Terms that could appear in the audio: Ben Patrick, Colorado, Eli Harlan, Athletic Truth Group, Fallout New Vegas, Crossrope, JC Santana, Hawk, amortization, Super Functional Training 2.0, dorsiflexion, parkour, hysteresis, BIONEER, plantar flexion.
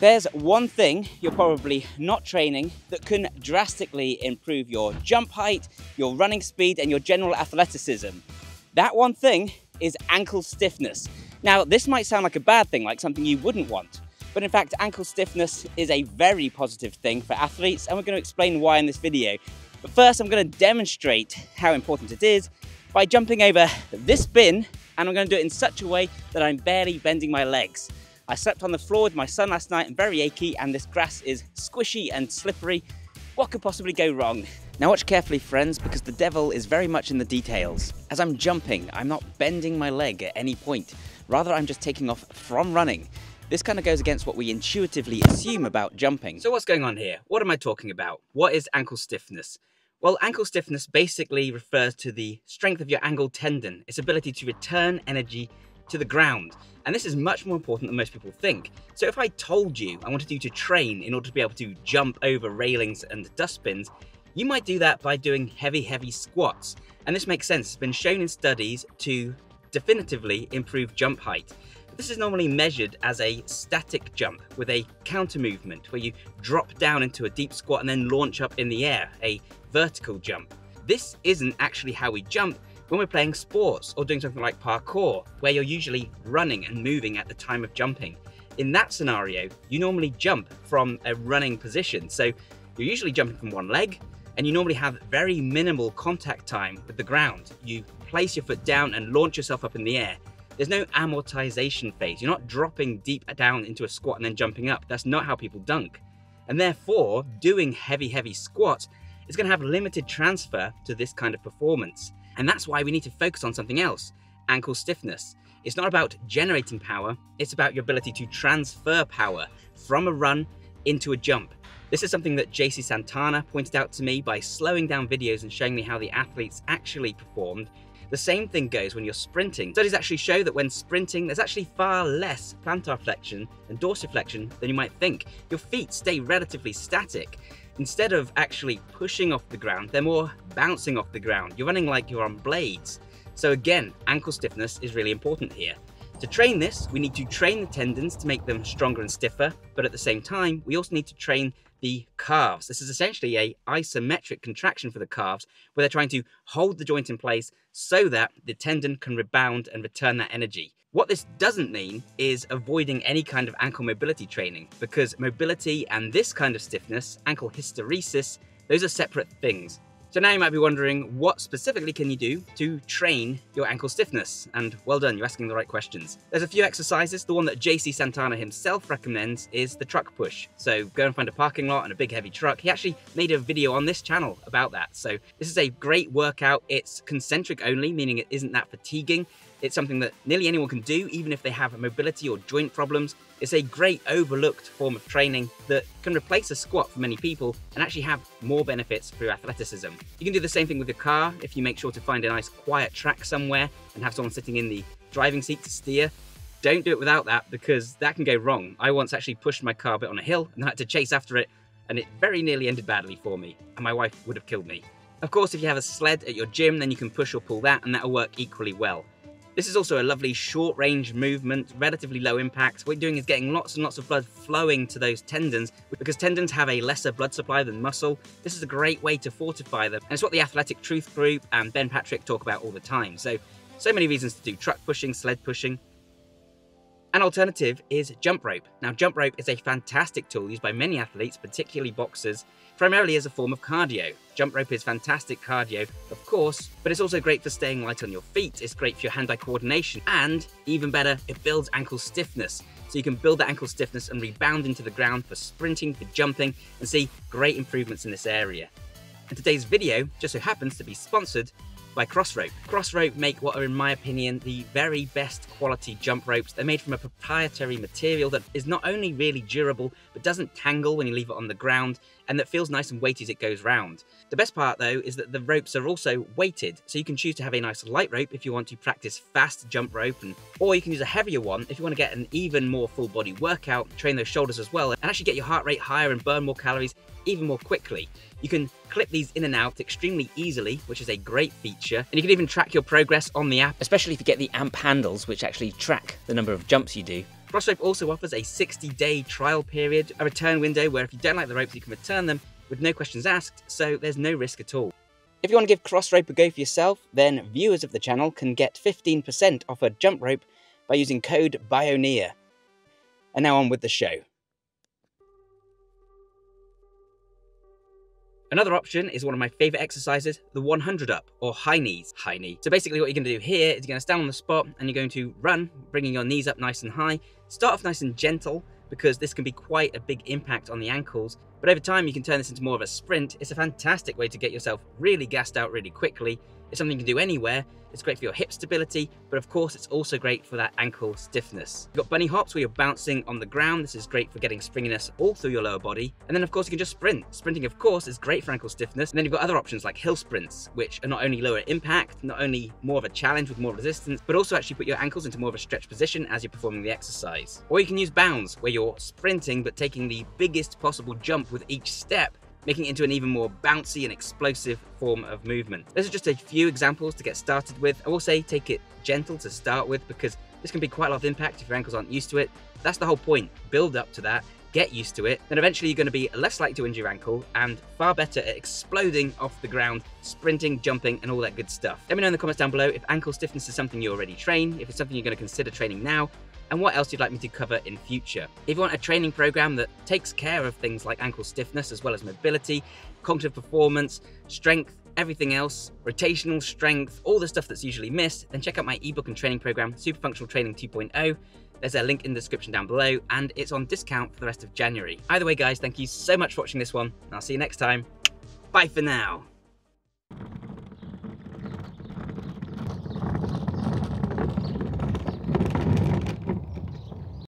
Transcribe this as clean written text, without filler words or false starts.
There's one thing you're probably not training that can drastically improve your jump height, your running speed, and your general athleticism. That one thing is ankle stiffness. Now, this might sound like a bad thing, like something you wouldn't want, but in fact, ankle stiffness is a very positive thing for athletes, and we're going to explain why in this video. But first, I'm going to demonstrate how important it is by jumping over this bin, and I'm going to do it in such a way that I'm barely bending my legs. I slept on the floor with my son last night and very achy, and this grass is squishy and slippery. What could possibly go wrong? Now watch carefully, friends, because the devil is very much in the details. As I'm jumping, I'm not bending my leg at any point. Rather, I'm just taking off from running. This kind of goes against what we intuitively assume about jumping. So what's going on here? What am I talking about? What is ankle stiffness? Well, ankle stiffness basically refers to the strength of your ankle tendon, its ability to return energy to the ground. And this is much more important than most people think. So if I told you I wanted you to train in order to be able to jump over railings and dustbins, you might do that by doing heavy, heavy squats. And this makes sense. It's been shown in studies to definitively improve jump height. But this is normally measured as a static jump with a counter movement where you drop down into a deep squat and then launch up in the air, a vertical jump. This isn't actually how we jump when we're playing sports or doing something like parkour, where you're usually running and moving at the time of jumping. In that scenario, you normally jump from a running position. So you're usually jumping from one leg, and you normally have very minimal contact time with the ground. You place your foot down and launch yourself up in the air. There's no amortization phase. You're not dropping deep down into a squat and then jumping up. That's not how people dunk. And therefore, doing heavy, heavy squats is going to have limited transfer to this kind of performance. And that's why we need to focus on something else, ankle stiffness. It's not about generating power, it's about your ability to transfer power from a run into a jump. This is something that JC Santana pointed out to me by slowing down videos and showing me how the athletes actually performed. The same thing goes when you're sprinting. Studies actually show that when sprinting, there's actually far less plantar flexion and dorsiflexion than you might think. Your feet stay relatively static. Instead of actually pushing off the ground, they're more bouncing off the ground. You're running like you're on blades. So again, ankle stiffness is really important here. To train this, we need to train the tendons to make them stronger and stiffer, but at the same time, we also need to train the calves. This is essentially an isometric contraction for the calves, where they're trying to hold the joint in place so that the tendon can rebound and return that energy. What this doesn't mean is avoiding any kind of ankle mobility training, because mobility and this kind of stiffness, ankle hysteresis, those are separate things. So now you might be wondering, what specifically can you do to train your ankle stiffness? And well done, you're asking the right questions. There's a few exercises. The one that JC Santana himself recommends is the truck push. So go and find a parking lot and a big heavy truck. He actually made a video on this channel about that. So this is a great workout. It's concentric only, meaning it isn't that fatiguing. It's something that nearly anyone can do, even if they have mobility or joint problems. It's a great overlooked form of training that can replace a squat for many people and actually have more benefits through athleticism. You can do the same thing with your car if you make sure to find a nice quiet track somewhere and have someone sitting in the driving seat to steer. Don't do it without that, because that can go wrong. I once actually pushed my car a bit on a hill and I had to chase after it, and it very nearly ended badly for me, and my wife would have killed me. Of course, if you have a sled at your gym, then you can push or pull that, and that'll work equally well. This is also a lovely short range movement, relatively low impact. What you're doing is getting lots and lots of blood flowing to those tendons, because tendons have a lesser blood supply than muscle. This is a great way to fortify them. And it's what the Athletic Truth Group and Ben Patrick talk about all the time. So many reasons to do truck pushing, sled pushing. An alternative is jump rope. Now, jump rope is a fantastic tool used by many athletes, particularly boxers, primarily as a form of cardio. Jump rope is fantastic cardio, of course, but it's also great for staying light on your feet. It's great for your hand-eye coordination, and even better, it builds ankle stiffness. So you can build that ankle stiffness and rebound into the ground for sprinting, for jumping, and see great improvements in this area. And today's video just so happens to be sponsored by Crossrope. Crossrope make what are, in my opinion, the very best quality jump ropes. They're made from a proprietary material that is not only really durable, but doesn't tangle when you leave it on the ground, and that feels nice and weighty as it goes round. The best part, though, is that the ropes are also weighted, so you can choose to have a nice light rope if you want to practice fast jump rope, or you can use a heavier one if you want to get an even more full-body workout, train those shoulders as well, and actually get your heart rate higher and burn more calories even more quickly. You can clip these in and out extremely easily, which is a great feature, and you can even track your progress on the app, especially if you get the amp handles, which actually track the number of jumps you do. Crossrope also offers a 60-day trial period, a return window where if you don't like the ropes, you can return them with no questions asked, so there's no risk at all. If you want to give Crossrope a go for yourself, then viewers of the channel can get 15% off a jump rope by using code BIONEER. And now on with the show. Another option is one of my favorite exercises, the 100 up, or high knees, high knee. So basically what you're gonna do here is you're gonna stand on the spot and you're going to run, bringing your knees up nice and high. Start off nice and gentle, because this can be quite a big impact on the ankles. But over time, you can turn this into more of a sprint. It's a fantastic way to get yourself really gassed out really quickly. It's something you can do anywhere. It's great for your hip stability, but of course, it's also great for that ankle stiffness. You've got bunny hops where you're bouncing on the ground. This is great for getting springiness all through your lower body. And then of course, you can just sprint. Sprinting, of course, is great for ankle stiffness. And then you've got other options like hill sprints, which are not only lower impact, not only more of a challenge with more resistance, but also actually put your ankles into more of a stretch position as you're performing the exercise. Or you can use bounds where you're sprinting, but taking the biggest possible jump with each step, making it into an even more bouncy and explosive form of movement. Those are just a few examples to get started with. I will say take it gentle to start with, because this can be quite a lot of impact if your ankles aren't used to it. That's the whole point. Build up to that, get used to it, then eventually you're going to be less likely to injure your ankle and far better at exploding off the ground, sprinting, jumping, and all that good stuff. Let me know in the comments down below if ankle stiffness is something you already train, if it's something you're going to consider training now, and what else you'd like me to cover in future. If you want a training program that takes care of things like ankle stiffness, as well as mobility, cognitive performance, strength, everything else, rotational strength, all the stuff that's usually missed, then check out my ebook and training program, Super Functional Training 2.0. There's a link in the description down below, and it's on discount for the rest of January. Either way, guys, thank you so much for watching this one, and I'll see you next time. Bye for now.